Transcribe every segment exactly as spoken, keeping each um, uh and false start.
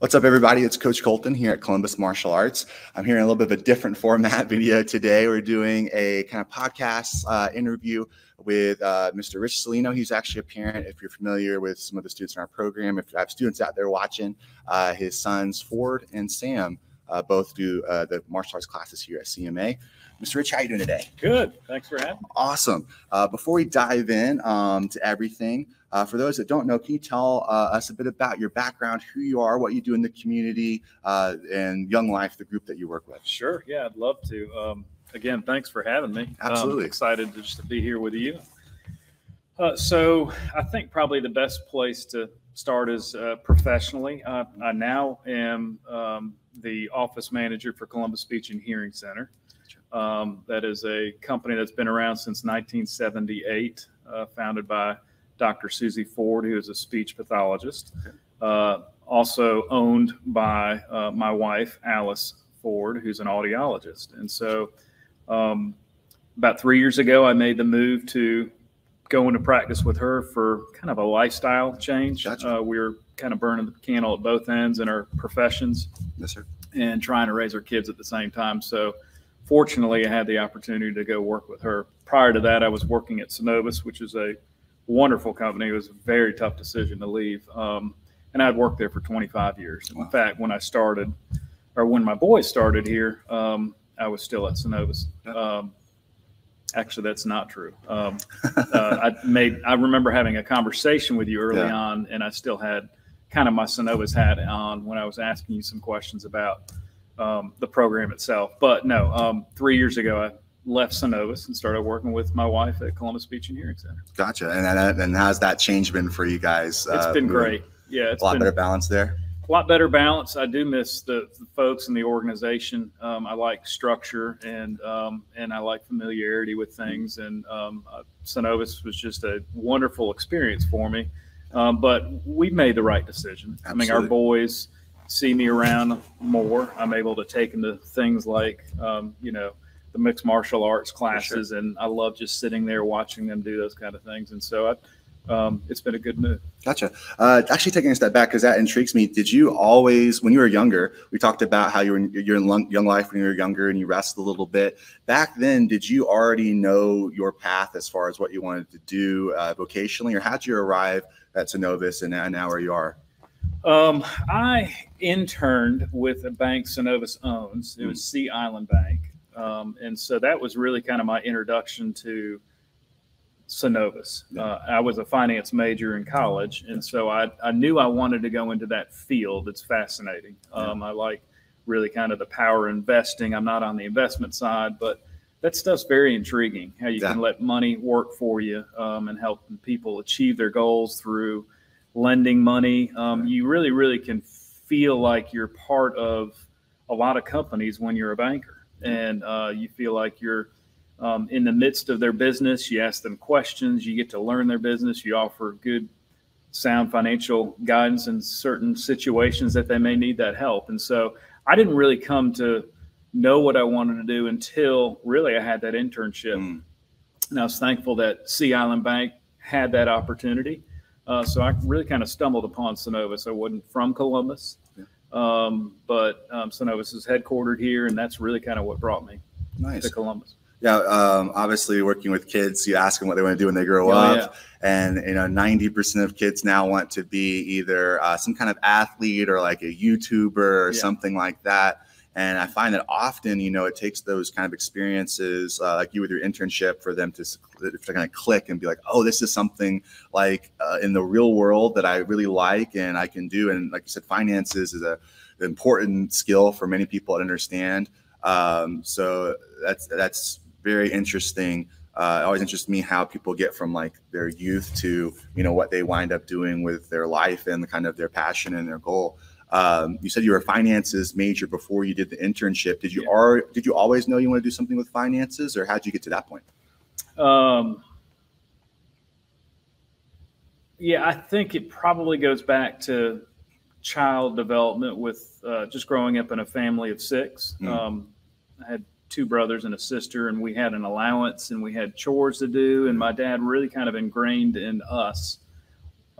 What's up, everybody? It's Coach Colton here at Columbus Martial Arts. I'm here in a little bit of a different format video today. We're doing a kind of podcast uh, interview with uh, Mister Rich Cellino. He's actually a parent. If you're familiar with some of the students in our program, if you have students out there watching, uh, his sons Ford and Sam uh, both do uh, the martial arts classes here at C M A. Mister Rich, how are you doing today? Good. Thanks for having me. Awesome. Uh, before we dive in um, to everything, uh, for those that don't know, can you tell uh, us a bit about your background, who you are, what you do in the community, uh, and Young Life, the group that you work with? Sure. Yeah, I'd love to. Um, again, thanks for having me. Absolutely. Um, excited just to be here with you. Uh, so I think probably the best place to start is uh, professionally. Uh, I now am um, the office manager for Columbus Speech and Hearing Center. Um, that is a company that's been around since nineteen seventy-eight, uh, founded by Doctor Susie Ford, who is a speech pathologist, uh, also owned by uh, my wife, Alice Ford, who's an audiologist. And so um, about three years ago, I made the move to go into practice with her for kind of a lifestyle change. Gotcha. Uh, we were kind of burning the candle at both ends in our professions. Yes, sir. And trying to raise our kids at the same time. So fortunately, I had the opportunity to go work with her. Prior to that, I was working at Synovus, which is a wonderful company. It was a very tough decision to leave. Um, and I'd worked there for twenty-five years. Wow. In fact, when I started, or when my boys started here, um, I was still at Synovus. Um, actually, that's not true. Um, uh, I made. I remember having a conversation with you early yeah. on, and I still had kind of my Synovus hat on when I was asking you some questions about Um, the program itself. But no, um, three years ago, I left Synovus and started working with my wife at Columbus Speech and Hearing Center. Gotcha. And and, and how's that change been for you guys? Uh, it's been great. Yeah. It's a lot been better balance there. A lot better balance. I do miss the, the folks in the organization. Um, I like structure and, um, and I like familiarity with things. And um, uh, Synovus was just a wonderful experience for me. Um, but we made the right decision. Absolutely. I mean, our boys see me around more. I'm able to take into things like, um, you know, the mixed martial arts classes. Sure. And I love just sitting there watching them do those kind of things. And so I, um, it's been a good move. Gotcha. Uh, actually taking a step back, because that intrigues me. Did you always, when you were younger, we talked about how you were in, you're in Young Life when you were younger and you wrestled a little bit. Back then, did you already know your path as far as what you wanted to do uh, vocationally, or how'd you arrive at Synovus and now where you are? Um, I interned with a bank Synovus owns. It was Sea Island Bank. Um, and so that was really kind of my introduction to Synovus. Uh, I was a finance major in college. And so I, I knew I wanted to go into that field. It's fascinating. Um, I like really kind of the power investing. I'm not on the investment side, but that stuff's very intriguing, how you yeah. can let money work for you um, and help people achieve their goals through lending money. Um, you really, really can feel like you're part of a lot of companies when you're a banker, and uh, you feel like you're um, in the midst of their business. You ask them questions, you get to learn their business, you offer good, sound financial guidance in certain situations that they may need that help. And so I didn't really come to know what I wanted to do until really I had that internship. Mm. And I was thankful that Sea Island Bank had that opportunity. Uh, so I really kind of stumbled upon Synovus. I wasn't from Columbus, yeah. um, but um, Synovus is headquartered here, and that's really kind of what brought me nice. to Columbus. Yeah, um, obviously working with kids, you ask them what they want to do when they grow oh, up, yeah. and you know, ninety percent of kids now want to be either uh, some kind of athlete or like a YouTuber or yeah. something like that. And I find that often, you know, it takes those kind of experiences uh, like you with your internship for them to, to kind of click and be like, oh, this is something like uh, in the real world that I really like and I can do. And like you said, finances is a, an important skill for many people to understand. Um, so that's that's very interesting. Uh, it always interests me how people get from like their youth to, you know, what they wind up doing with their life and the kind of their passion and their goal. Um, you said you were a finances major before you did the internship. Did you yeah. are, did you always know you want to do something with finances, or how did you get to that point? Um, yeah, I think it probably goes back to child development with uh, just growing up in a family of six. Mm. Um, I had two brothers and a sister, and we had an allowance and we had chores to do. And my dad really kind of ingrained in us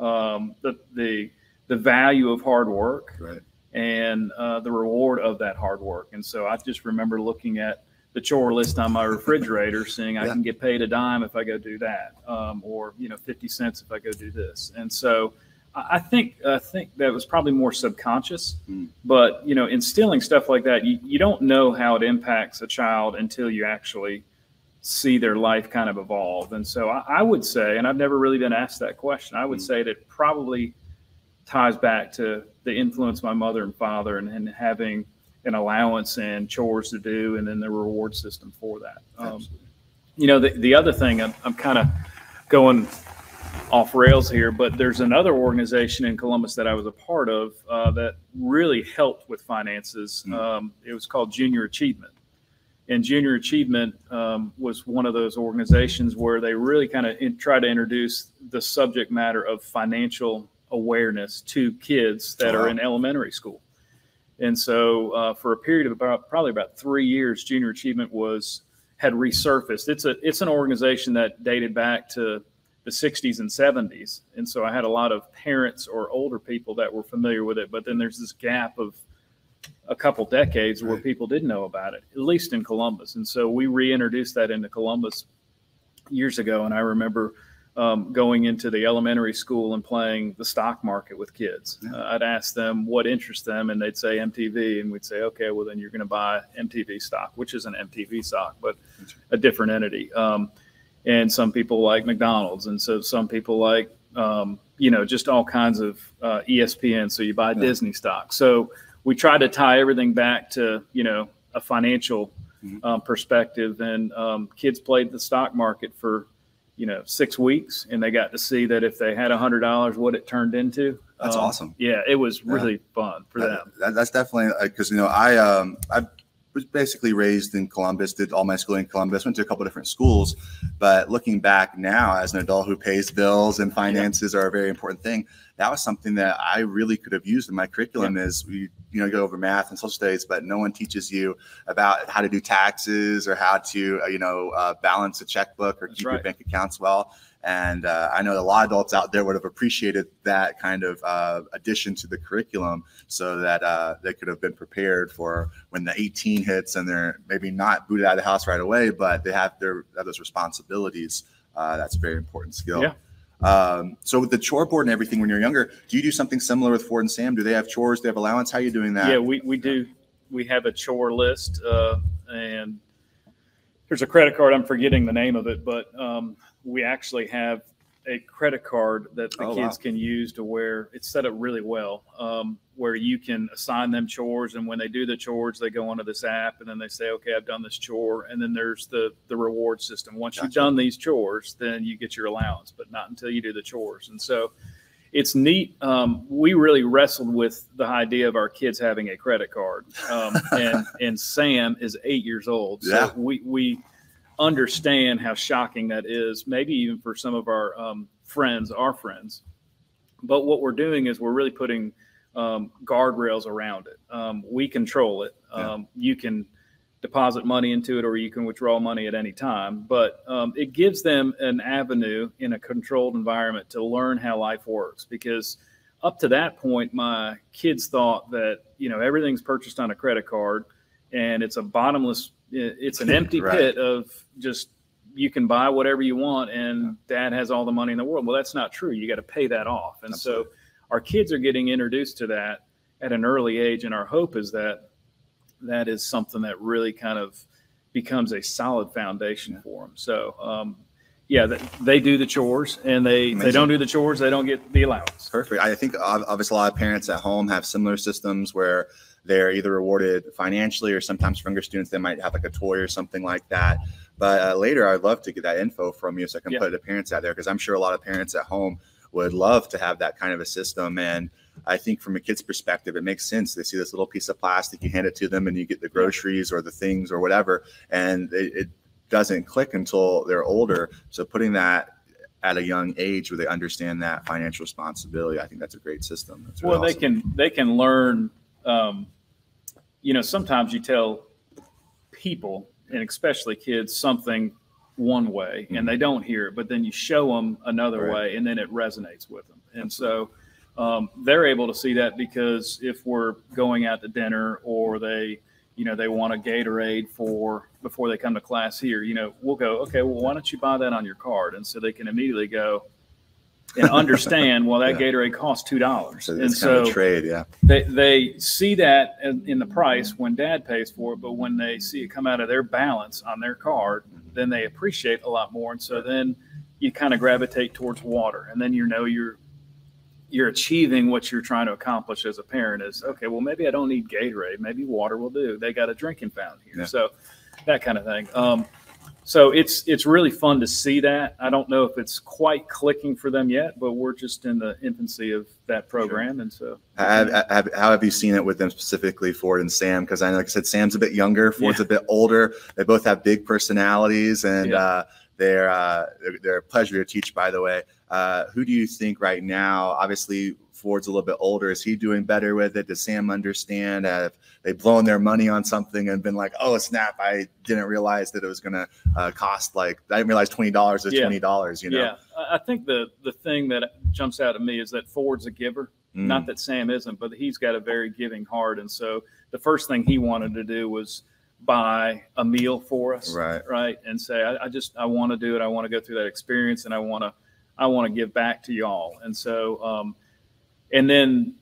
um, the the the value of hard work, right. and uh, the reward of that hard work. And so I just remember looking at the chore list on my refrigerator, seeing I yeah. can get paid a dime if I go do that, um, or, you know, fifty cents if I go do this. And so I think I think that was probably more subconscious, mm. but, you know, instilling stuff like that, you, you don't know how it impacts a child until you actually see their life kind of evolve. And so I, I would say, and I've never really been asked that question, I would mm. say that probably ties back to the influence of my mother and father, and, and having an allowance and chores to do, and then the reward system for that. Um, you know, the, the other thing, I'm, I'm kind of going off rails here, but there's another organization in Columbus that I was a part of uh, that really helped with finances. Mm. Um, it was called Junior Achievement. And Junior Achievement um, was one of those organizations where they really kind of try to introduce the subject matter of financial awareness to kids that wow. are in elementary school. And so uh, for a period of about probably about three years, Junior Achievement was had resurfaced. It's a it's an organization that dated back to the sixties and seventies. And so I had a lot of parents or older people that were familiar with it. But then there's this gap of a couple decades where people didn't know about it, at least in Columbus. And so we reintroduced that into Columbus years ago. And I remember um, going into the elementary school and playing the stock market with kids. Yeah. Uh, I'd ask them what interests them, and they'd say M T V. And we'd say, okay, well, then you're going to buy M T V stock, which is an M T V stock, but a different entity. Um, And some people like McDonald's. And so some people like, um, you know, just all kinds of uh, E S P N. So you buy yeah. Disney stock. So we try to tie everything back to, you know, a financial mm-hmm. um, perspective. And um, kids played the stock market for, you know, six weeks. And they got to see that if they had one hundred dollars, what it turned into. That's um, awesome. Yeah, it was really yeah. fun for that, them. That's definitely because, you know, I um, I've was basically raised in Columbus, did all my schooling in Columbus, went to a couple different schools. But looking back now as an adult who pays bills, and finances yeah. are a very important thing, that was something that I really could have used in my curriculum yeah. is we, you know, go over math and social studies, but no one teaches you about how to do taxes or how to, you know, uh, balance a checkbook or That's keep right. your bank accounts well. And uh, I know a lot of adults out there would have appreciated that kind of uh, addition to the curriculum, so that uh, they could have been prepared for when the eighteen hits and they're maybe not booted out of the house right away, but they have their have those responsibilities. Uh, that's a very important skill. Yeah. Um, so with the chore board and everything, when you're younger, do you do something similar with Ford and Sam? Do they have chores? Do they have allowance? How are you doing that? Yeah, we, we do. We have a chore list uh, and there's a credit card. I'm forgetting the name of it, but um, we actually have a credit card that the oh, kids wow. can use to where it's set up really well, um, where you can assign them chores. And when they do the chores, they go onto this app and then they say, okay, I've done this chore. And then there's the, the reward system. Once gotcha. You've done these chores, then you get your allowance, but not until you do the chores. And so it's neat. Um, we really wrestled with the idea of our kids having a credit card. Um, and, and Sam is eight years old. So yeah. we, we understand how shocking that is, maybe even for some of our um, friends, our friends. But what we're doing is we're really putting um, guardrails around it. Um, we control it. Um, yeah. You can deposit money into it, or you can withdraw money at any time. But um, it gives them an avenue in a controlled environment to learn how life works. Because up to that point, my kids thought that, you know, everything's purchased on a credit card and it's a bottomless, it's an empty right. pit of just, you can buy whatever you want and yeah. dad has all the money in the world. Well, that's not true. You got to pay that off. And Absolutely. So our kids are getting introduced to that at an early age. And our hope is that that is something that really kind of becomes a solid foundation yeah. for them. So, um, yeah, they, they do the chores, and they, Amazing. They don't do the chores, they don't get the allowance. Perfect. I think obviously a lot of parents at home have similar systems where they're either rewarded financially, or sometimes for younger students, they might have like a toy or something like that. But uh, later, I'd love to get that info from you so I can yeah. put it to parents out there, because I'm sure a lot of parents at home would love to have that kind of a system. And I think from a kid's perspective, it makes sense. They see this little piece of plastic, you hand it to them and you get the groceries or the things or whatever, and it, it doesn't click until they're older. So putting that at a young age where they understand that financial responsibility, I think that's a great system. That's really well, awesome. they can they can learn, um, you know, sometimes you tell people, and especially kids, something one way, mm-hmm. and they don't hear it, but then you show them another right. way, and then it resonates with them. And Absolutely. So um, they're able to see that, because if we're going out to dinner, or they, you know, they want a Gatorade for before they come to class here, you know, we'll go, okay, well, why don't you buy that on your card? And so they can immediately go and understand, well, that yeah. Gatorade costs two dollars. So and so kind of trade, yeah. They they see that in, in the price when Dad pays for it, but when they see it come out of their balance on their card, then they appreciate a lot more. And so then you kind of gravitate towards water, and then you know you're you're achieving what you're trying to accomplish as a parent is, okay, well, maybe I don't need Gatorade, maybe water will do. They got a drinking fountain here, yeah. so that kind of thing. Um, So it's it's really fun to see that. I don't know if it's quite clicking for them yet, but we're just in the infancy of that program. Sure. And so I, I, I, how have you seen it with them specifically, Ford and Sam? Because I know, like I said, Sam's a bit younger, Ford's yeah. a bit older. They both have big personalities, and yeah. uh, they're, uh, they're, they're a pleasure to teach, by the way. Uh, who do you think right now, obviously Ford's a little bit older, is he doing better with it? Does Sam understand? Have they blown their money on something and been like, oh, snap, I didn't realize that it was going to uh, cost, like, I didn't realize twenty dollars was yeah. twenty dollars, you know? Yeah, I think the, the thing that jumps out at me is that Ford's a giver. Mm. Not that Sam isn't, but he's got a very giving heart. And so the first thing he wanted to do was buy a meal for us, right? right? And say, I, I just, I want to do it. I want to go through that experience, and I want to, I want to give back to y'all. And so, um, and then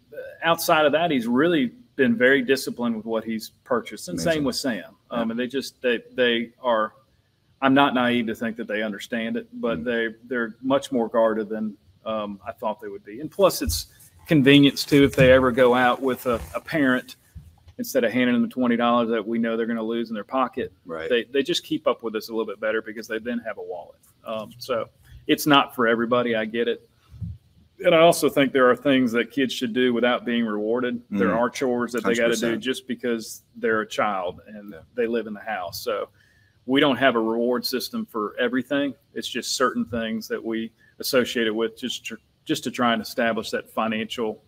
outside of that, he's really been very disciplined with what he's purchased. And Amazing. Same with Sam. Um, yeah. And they just, they, they are, I'm not naive to think that they understand it, but mm. they, they're much more guarded than um, I thought they would be. And plus it's convenience too, if they ever go out with a, a parent, instead of handing them twenty dollars that we know they're going to lose in their pocket, right. they, they just keep up with us a little bit better, because they then have a wallet. Um, so it's not for everybody. I get it. And I also think there are things that kids should do without being rewarded. Mm. There are chores that they got to do just because they're a child and yeah. they live in the house. So we don't have a reward system for everything. It's just certain things that we associate it with, just to, just to try and establish that financial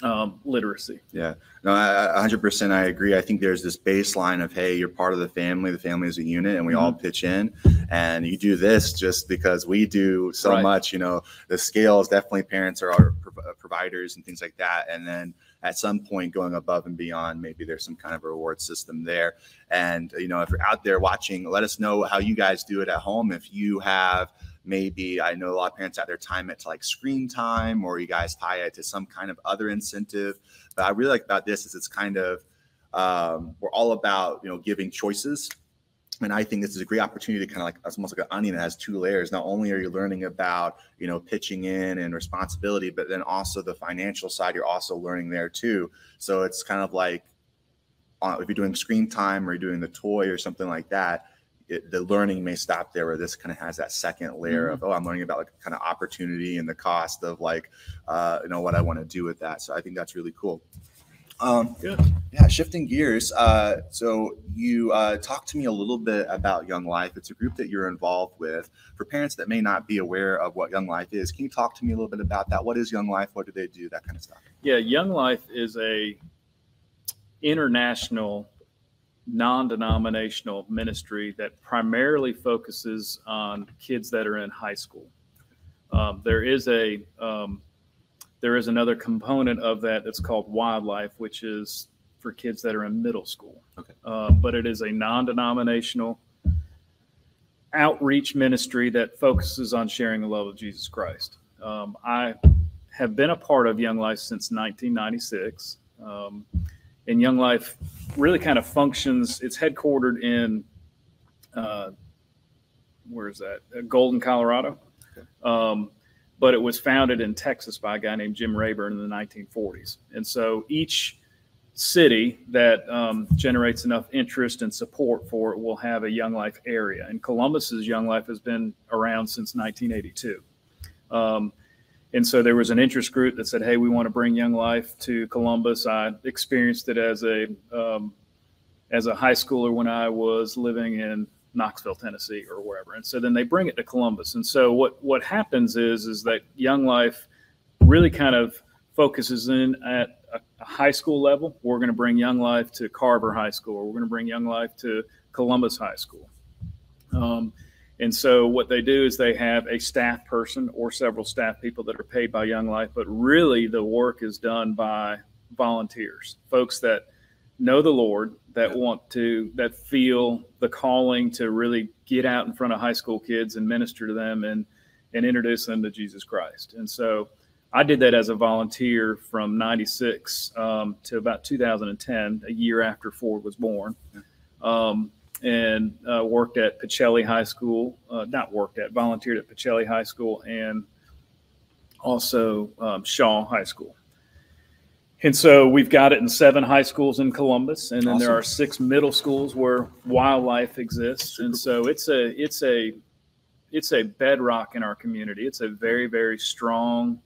um, literacy. Yeah, no, one hundred percent I agree. I think there's this baseline of, hey, you're part of the family. The family is a unit, and we mm-hmm. all pitch in. And you do this just because we do so right. much. You know, the scale is definitely parents are our pro providers and things like that. And then at some point, going above and beyond, maybe there's some kind of a reward system there. And you know, if you're out there watching, let us know how you guys do it at home. If you have maybe, I know a lot of parents out there time it to like screen time, or you guys tie it to some kind of other incentive. But I really like about this is it's kind of, um, we're all about, you know, giving choices. And I think this is a great opportunity to kind of like, it's almost like an onion that has two layers. Not only are you learning about, you know, pitching in and responsibility, but then also the financial side, you're also learning there too. So it's kind of like, uh, if you're doing screen time or you're doing the toy or something like that, It, the learning may stop there, where this kind of has that second layer mm-hmm. of, oh, I'm learning about like kind of opportunity and the cost of like, uh, you know, what I want to do with that. So I think that's really cool. Um, Good. Yeah. Shifting gears. Uh, so you uh, talk to me a little bit about Young Life. It's a group that you're involved with. For parents that may not be aware of what Young Life is, can you talk to me a little bit about that? What is Young Life? What do they do? That kind of stuff. Yeah. Young Life is a international non-denominational ministry that primarily focuses on kids that are in high school. Um, there is a um, there is another component of that that's called Wildlife, which is for kids that are in middle school. Okay. Uh, but it is a non-denominational outreach ministry that focuses on sharing the love of Jesus Christ. Um, I have been a part of Young Life since nineteen ninety-six. Um, And Young Life really kind of functions, it's headquartered in, uh, where is that? Golden, Colorado. Okay. Um, but it was founded in Texas by a guy named Jim Rayburn in the nineteen forties. And so each city that um, generates enough interest and support for it will have a Young Life area. And Columbus's Young Life has been around since nineteen eighty-two. Um, And so there was an interest group that said, hey, we want to bring Young Life to Columbus. I experienced it as a um, as a high schooler when I was living in Knoxville, Tennessee, or wherever. And so then they bring it to Columbus. And so what, what happens is, is that Young Life really kind of focuses in at a, a high school level. We're going to bring Young Life to Carver High School, or we're going to bring Young Life to Columbus High School. Um, And so what they do is they have a staff person or several staff people that are paid by Young Life, but really the work is done by volunteers, folks that know the Lord, that want to, that feel the calling to really get out in front of high school kids and minister to them and, and introduce them to Jesus Christ. And so I did that as a volunteer from ninety-six um, to about two thousand ten, a year after Ford was born. Um, and uh, worked at Pacelli High School, uh, not worked at, volunteered at Pacelli High School and also um, Shaw High School. And so we've got it in seven high schools in Columbus, and then awesome. There are six middle schools where Wildlife exists. And so it's a it's a it's a bedrock in our community. It's a very, very strong,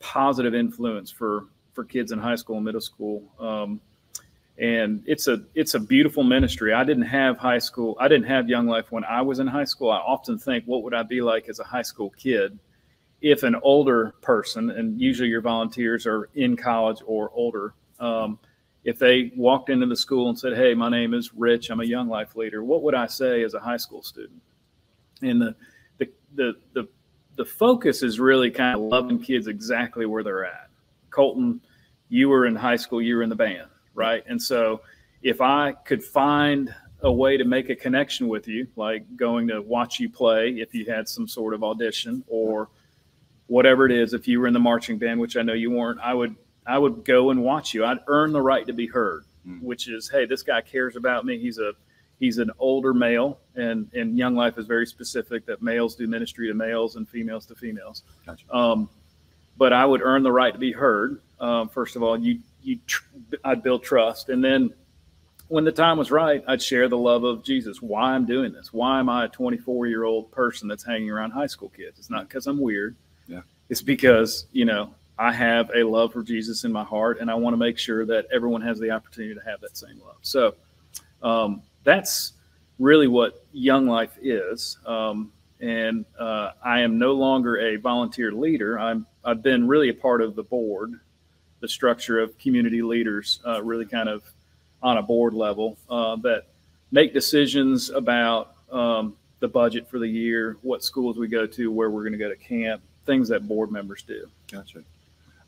positive influence for for kids in high school and middle school. Um, And it's a it's a beautiful ministry. I didn't have high school. I didn't have Young Life when I was in high school. I often think, what would I be like as a high school kid if an older person, and usually your volunteers are in college or older, um, if they walked into the school and said, hey, my name is Rich, I'm a Young Life leader, what would I say as a high school student? And the the the the, the focus is really kind of loving kids exactly where they're at. Colton, you were in high school, you were in the band. Right. And so if I could find a way to make a connection with you, like going to watch you play, if you had some sort of audition or whatever it is, if you were in the marching band, which I know you weren't, I would I would go and watch you. I'd earn the right to be heard, mm. which is, hey, this guy cares about me. He's a he's an older male. And, and Young Life is very specific that males do ministry to males and females to females. Gotcha. Um, but I would earn the right to be heard. Um, first of all, you You, I'd build trust. And then when the time was right, I'd share the love of Jesus, why I'm doing this. Why am I a twenty-four-year-old person that's hanging around high school kids? It's not because I'm weird. Yeah. It's because, you know, I have a love for Jesus in my heart, and I want to make sure that everyone has the opportunity to have that same love. So um, that's really what Young Life is. Um, and uh, I am no longer a volunteer leader. I'm, I've been really a part of the board, the structure of community leaders, uh, really kind of on a board level, uh, that make decisions about um, the budget for the year, what schools we go to, where we're going to go to camp, things that board members do. Gotcha.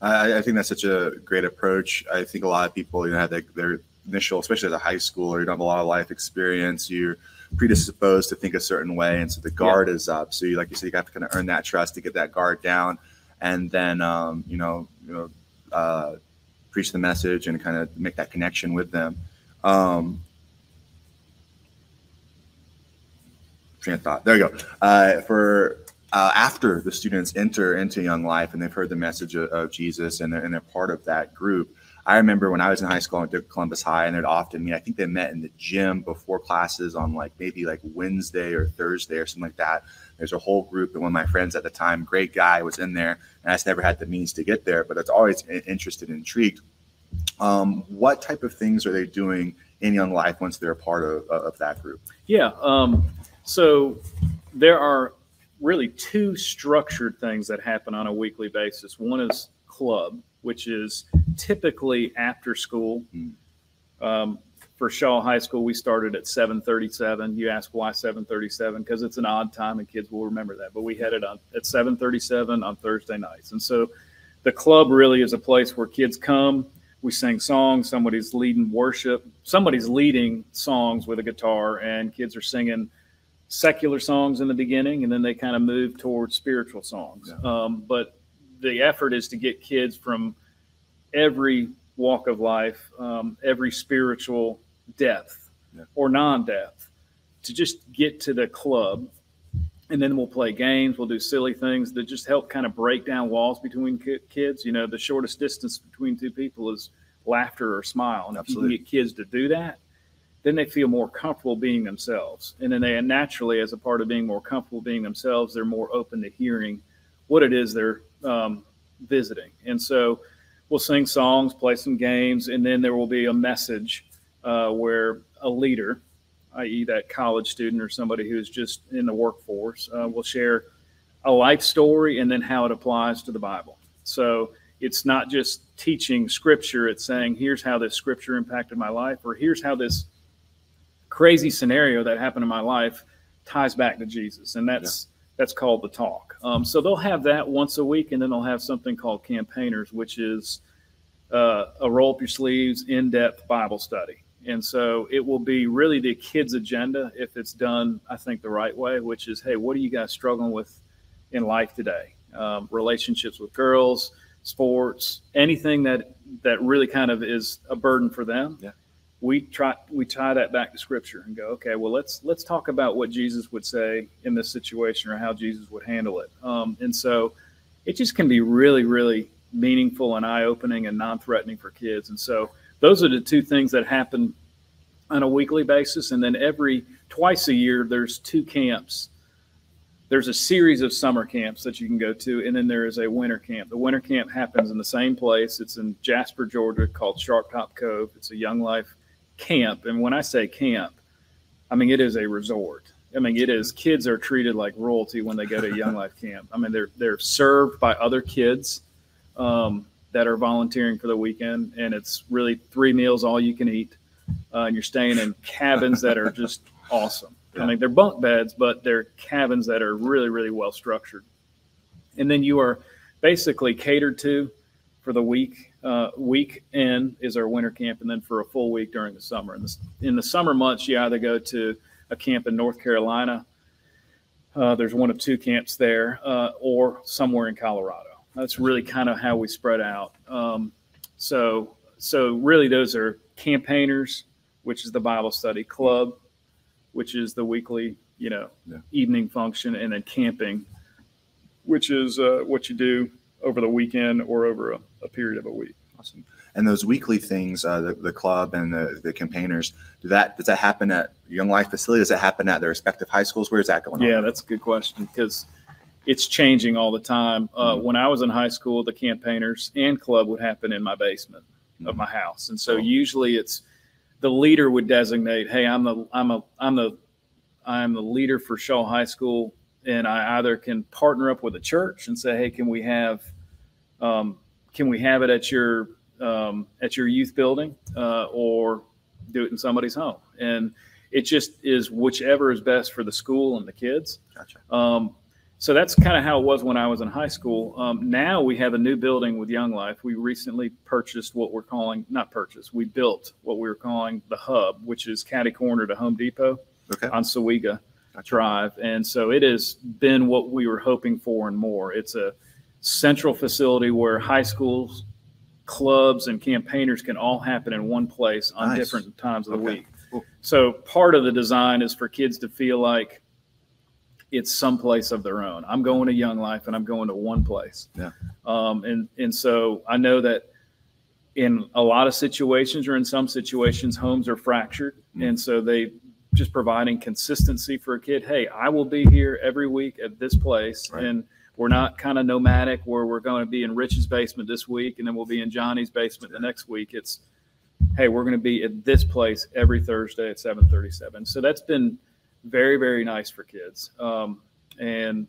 I, I think that's such a great approach. I think a lot of people, you know, have their, their initial, especially as a high schooler, you don't have a lot of life experience. You're predisposed to think a certain way. And so the guard yeah. is up. So you, like you said, you have to kind of earn that trust to get that guard down. And then, um, you know, you know, uh preach the message and kind of make that connection with them. Um train of thought, there you go. Uh for uh after the students enter into Young Life and they've heard the message of, of Jesus and they're, and they're part of that group. I remember when I was in high school, I went to Columbus High, and they'd often meet. I think they met in the gym before classes on like maybe like Wednesday or Thursday or something like that. There's a whole group, and one of my friends at the time, great guy, was in there, and I just never had the means to get there, but that's always interested and intrigued. Um, what type of things are they doing in Young Life once they're a part of, of that group? Yeah, um, so there are really two structured things that happen on a weekly basis. One is club, which is typically after school. Um, for Shaw High School, we started at seven thirty-seven. You ask why seven thirty-seven, because it's an odd time and kids will remember that. But we had it on, at seven thirty-seven on Thursday nights. And so the club really is a place where kids come. We sing songs. Somebody's leading worship. Somebody's leading songs with a guitar, and kids are singing secular songs in the beginning, and then they kind of move towards spiritual songs. Yeah. Um, but the effort is to get kids from every walk of life, um, every spiritual depth yeah. or non-depth, to just get to the club. And then we'll play games. We'll do silly things that just help kind of break down walls between kids. You know, the shortest distance between two people is laughter or smile. And Absolutely. If you can get kids to do that, then they feel more comfortable being themselves. And then they naturally, as a part of being more comfortable being themselves, they're more open to hearing what it is they're um, visiting. And so we'll sing songs, play some games, and then there will be a message uh, where a leader, that is that college student or somebody who's just in the workforce, uh, will share a life story and then how it applies to the Bible. So it's not just teaching scripture. It's saying, here's how this scripture impacted my life, or here's how this crazy scenario that happened in my life ties back to Jesus, and that's yeah. that's called The Talk. Um, so they'll have that once a week, and then they'll have something called Campaigners, which is uh, a roll-up-your-sleeves, in-depth Bible study. And so it will be really the kids' agenda if it's done, I think, the right way, which is, hey, what are you guys struggling with in life today? Um, relationships with girls, sports, anything that that really kind of is a burden for them. Yeah. We try we tie that back to Scripture and go, okay, well, let's let's talk about what Jesus would say in this situation, or how Jesus would handle it. Um, and so it just can be really, really meaningful and eye-opening and non-threatening for kids. And so those are the two things that happen on a weekly basis. And then every twice a year, there's two camps. There's a series of summer camps that you can go to, and then there is a winter camp. The winter camp happens in the same place. It's in Jasper, Georgia, called Sharptop Cove. It's a Young Life camp. And when I say camp, I mean, it is a resort. I mean, it is, kids are treated like royalty when they go to a Young Life camp. I mean, they're, they're served by other kids um, that are volunteering for the weekend. And it's really three meals, all you can eat. Uh, and you're staying in cabins that are just awesome. I mean, they're bunk beds, but they're cabins that are really, really well structured. And then you are basically catered to for the week. Uh, week end is our winter camp, and then for a full week during the summer. In the, in the summer months, you either go to a camp in North Carolina. Uh, there's one of two camps there, uh, or somewhere in Colorado. That's really kind of how we spread out. Um, so, so really those are Campaigners, which is the Bible study club, which is the weekly, you know, yeah. evening function, and then camping, which is uh, what you do over the weekend or over a, a period of a week. Awesome. And those weekly things, uh, the, the club and the, the campaigners, do that, does that happen at Young Life facility? Does it happen at their respective high schools? Where is that going yeah, on? Yeah, that's a good question, because it's changing all the time. Uh, mm-hmm. When I was in high school, the campaigners and club would happen in my basement mm-hmm. of my house. And so oh. usually it's, the leader would designate, hey, I'm the I'm a I'm the I'm the leader for Shaw High School, and I either can partner up with a church and say, hey, can we have um, can we have it at your um, at your youth building, uh, or do it in somebody's home? And it just is whichever is best for the school and the kids. Gotcha. Um, so that's kind of how it was when I was in high school. Um, now we have a new building with Young Life. We recently purchased what we're calling, not purchased, we built what we were calling the hub, which is catty corner to Home Depot okay. on Sawega Drive. And so it has been what we were hoping for and more. It's a central facility where high schools, clubs, and campaigners can all happen in one place on nice. different times of okay. the week. Cool. So part of the design is for kids to feel like it's someplace of their own. I'm going to Young Life, and I'm going to one place. Yeah. Um, and, and so I know that in a lot of situations, or in some situations, homes are fractured. Mm-hmm. And so they just providing consistency for a kid. Hey, I will be here every week at this place. Right. And we're not kind of nomadic where we're going to be in Rich's basement this week, and then we'll be in Johnny's basement the next week. It's, hey, we're going to be at this place every Thursday at seven thirty-seven. So that's been very, very nice for kids. Um, and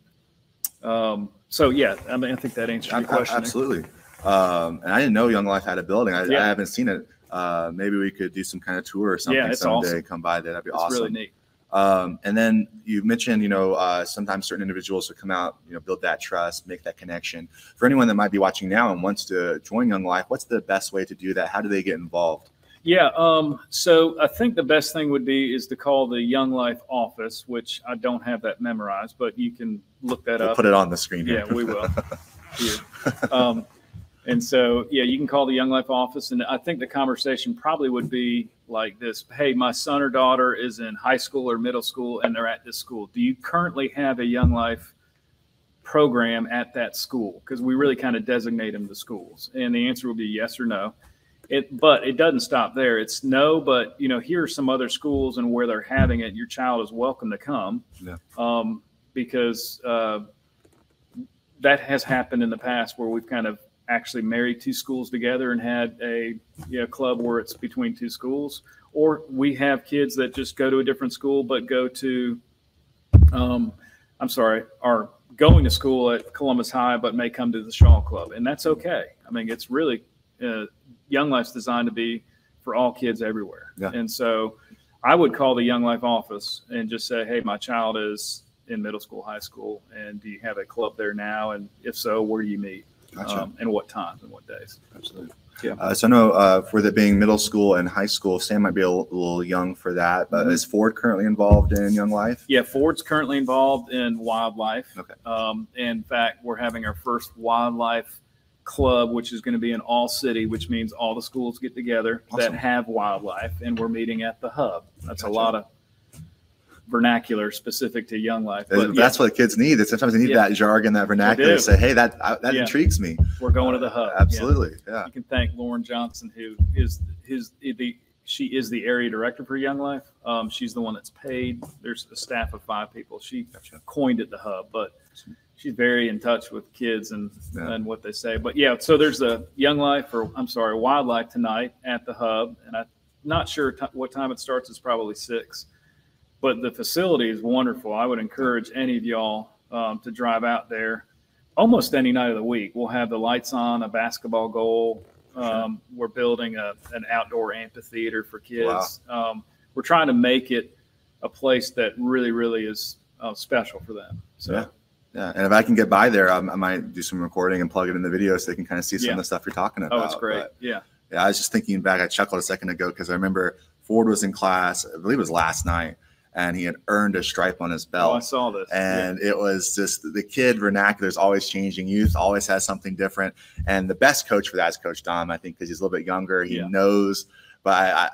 um, so, yeah, I mean, I think that answers your question. Absolutely. Um, and I didn't know Young Life had a building. I, yeah. I haven't seen it. Uh, maybe we could do some kind of tour or something yeah, someday. Awesome. Come by there. That'd be it's awesome. Really neat. Um, and then you mentioned, you know, uh, sometimes certain individuals will come out, you know, build that trust, make that connection. For anyone that might be watching now and wants to join Young Life, what's the best way to do that? How do they get involved? Yeah, um, so I think the best thing would be is to call the Young Life office, which I don't have that memorized, but you can look that we'll up. Put it on the screen here. Yeah, we will. Here. Um, and so, yeah, you can call the Young Life office, and I think the conversation probably would be like this. Hey, my son or daughter is in high school or middle school, and they're at this school. Do you currently have a Young Life program at that school? Because we really kind of designate them to schools, and the answer would be yes or no. It, but it doesn't stop there. It's no, but, you know, here are some other schools and where they're having it. Your child is welcome to come yeah. um, because uh, that has happened in the past where we've kind of actually married two schools together and had a you know, club where it's between two schools. Or we have kids that just go to a different school but go to, um, I'm sorry, are going to school at Columbus High but may come to the Shaw Club. And that's okay. I mean, it's really uh, – Young Life's designed to be for all kids everywhere. Yeah. And so I would call the Young Life office and just say, hey, my child is in middle school, high school, and do you have a club there now? And if so, where do you meet? Gotcha. Um, and what times and what days? Absolutely. Yeah. Uh, so I know uh, for the being middle school and high school, Sam might be a little young for that, but mm-hmm. is Ford currently involved in Young Life? Yeah, Ford's currently involved in Wildlife. Okay. Um, in fact, we're having our first Wildlife club, which is going to be in all city, which means all the schools get together awesome. That have wildlife, and we're meeting at the hub. That's gotcha. A lot of vernacular specific to Young Life. But that's yeah. what kids need. Sometimes they need yeah. that jargon, that vernacular to say, hey, that I, that yeah. intrigues me. We're going to the hub. Uh, absolutely. Yeah. yeah. You can thank Lauren Johnson, who is his the she is the area director for Young Life. Um, she's the one that's paid. There's a staff of five people. She gotcha. Coined it the hub, but she's very in touch with kids and, yeah. and what they say. But yeah, so there's the Young Life, or I'm sorry, Wildlife tonight at the hub. And I'm not sure t what time it starts. It's probably six. But the facility is wonderful. I would encourage any of y'all um, to drive out there almost any night of the week. We'll have the lights on, a basketball goal. Um, sure. We're building a, an outdoor amphitheater for kids. Wow. Um, we're trying to make it a place that really, really is uh, special for them. So. Yeah. Yeah, and if I can get by there, I, I might do some recording and plug it in the video so they can kind of see some yeah. of the stuff you're talking about. Oh, it's great. But, yeah. Yeah, I was just thinking back. I chuckled a second ago because I remember Ford was in class, I believe it was last night, and he had earned a stripe on his belt. Oh, I saw this. And yeah. it was just the kid vernacular is always changing. Youth always has something different. And the best coach for that is Coach Dom, I think, because he's a little bit younger. He yeah. knows. But I,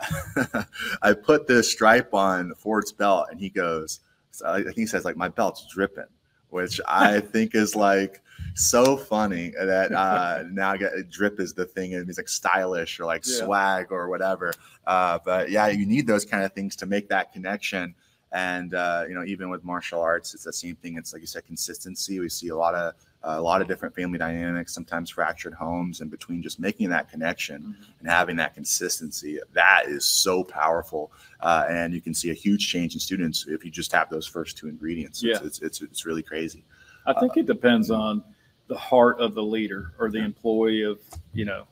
I, I put this stripe on Ford's belt, and he goes, so I think he says, like, my belt's dripping. Which I think is like so funny that uh, now I get, drip is the thing. It means like stylish or like yeah. swag or whatever. Uh, but yeah, you need those kind of things to make that connection. And uh, you know, even with martial arts, it's the same thing. It's like you said, consistency. We see a lot of a lot of different family dynamics, sometimes fractured homes, and between just making that connection mm-hmm. and having that consistency, that is so powerful. Uh, and you can see a huge change in students if you just have those first two ingredients. Yeah. It's, it's, it's, it's really crazy. I think uh, it depends on the heart of the leader or the employee of, you know,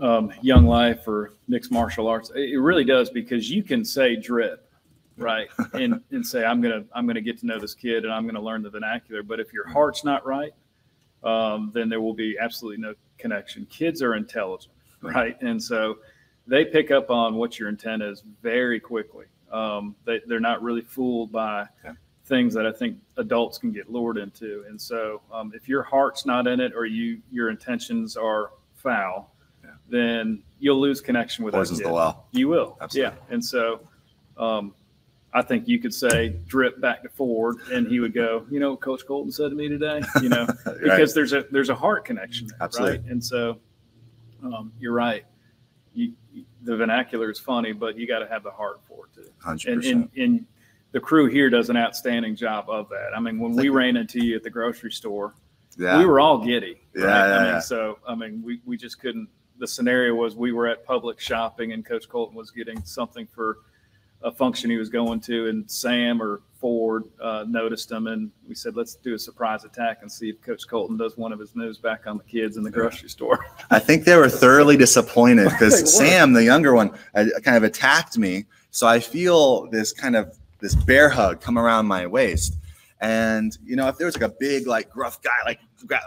um, Young Life or mixed martial arts. It really does, because you can say drip. Right. And, and say, I'm going to, I'm going to get to know this kid and I'm going to learn the vernacular. But if your heart's not right, um, then there will be absolutely no connection. Kids are intelligent. Right. And so they pick up on what your intent is very quickly. Um, they, they're not really fooled by yeah. things that I think adults can get lured into. And so um, if your heart's not in it, or you, your intentions are foul, yeah. then you'll lose connection with us. Well. You will. Absolutely. Yeah. And so, um, I think you could say drip back to Ford, and he would go, you know what Coach Colton said to me today, you know, right. because there's a, there's a heart connection. There, absolutely. Right? And so um, you're right. You, the vernacular is funny, but you got to have the heart for it too. one hundred percent. And, and, and the crew here does an outstanding job of that. I mean, when we ran into you at the grocery store, yeah. we were all giddy. Yeah, right? yeah, I mean, yeah. So, I mean, we, we just couldn't, the scenario was we were at public shopping and Coach Colton was getting something for a function he was going to, and Sam or Ford uh, noticed him, and we said, let's do a surprise attack and see if Coach Colton does one of his moves back on the kids in the grocery store. I think they were thoroughly disappointed because Sam, the younger one, uh, kind of attacked me. So I feel this kind of this bear hug come around my waist. And, you know, if there was like a big, like gruff guy, like,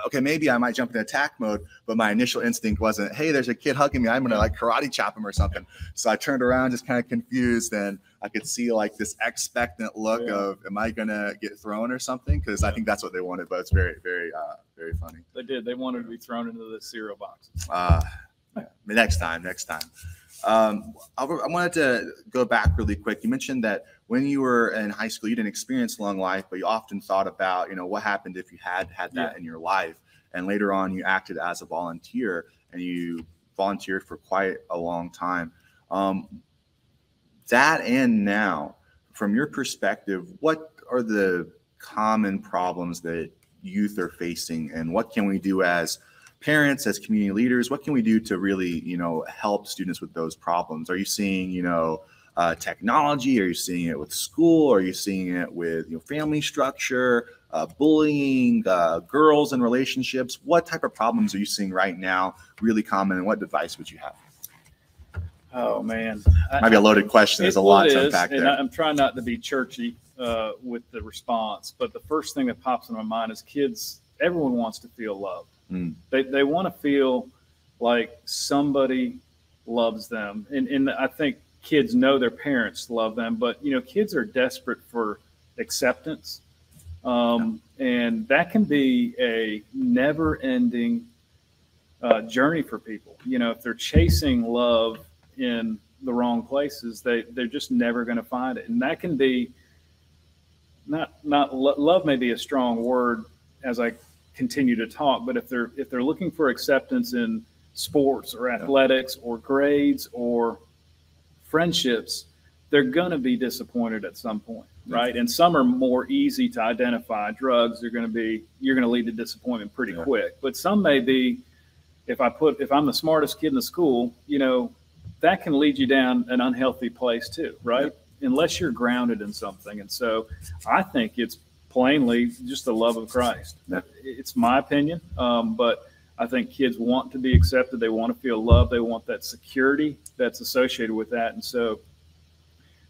okay, maybe I might jump into attack mode, but my initial instinct wasn't, hey, there's a kid hugging me, I'm going to like karate chop him or something. So I turned around just kind of confused, and I could see like this expectant look yeah. of, am I going to get thrown or something? Because yeah. I think that's what they wanted, but it's very, very, uh, very funny. They did. They wanted to be thrown into the cereal boxes. Uh, yeah. Next time, next time. Um, I, I wanted to go back really quick. You mentioned that when you were in high school, you didn't experience Young Life, but you often thought about, you know, what happened if you had had that yeah. in your life. And later on, you acted as a volunteer, and you volunteered for quite a long time. Um, that and now, from your perspective, what are the common problems that youth are facing, and what can we do as parents, as community leaders? What can we do to really, you know, help students with those problems? Are you seeing, you know, Uh, technology? Are you seeing it with school? Are you seeing it with, you know, family structure, uh, bullying, uh, girls and relationships? What type of problems are you seeing right now really common, and what advice would you have? Oh, man. Maybe I, a loaded question. There's a lot to unpack there. And I'm trying not to be churchy uh, with the response, but the first thing that pops in my mind is kids, everyone wants to feel loved. Mm. They, they want to feel like somebody loves them. And, and I think kids know their parents love them, but, you know, kids are desperate for acceptance. Um, and that can be a never-ending uh, journey for people. You know, if they're chasing love in the wrong places, they, they're just never going to find it. And that can be not, not lo- love may be a strong word as I continue to talk, but if they're, if they're looking for acceptance in sports or athletics or grades or friendships, they're going to be disappointed at some point. Right. And some are more easy to identify. Drugs are going to be, you're going to lead to disappointment pretty yeah. quick, but some may be, if I put, if I'm the smartest kid in the school, you know, that can lead you down an unhealthy place too. Right. Yep. Unless you're grounded in something. And so I think it's plainly just the love of Christ. Yep. It's my opinion. Um, but I think kids want to be accepted. They want to feel loved. They want that security that's associated with that. And so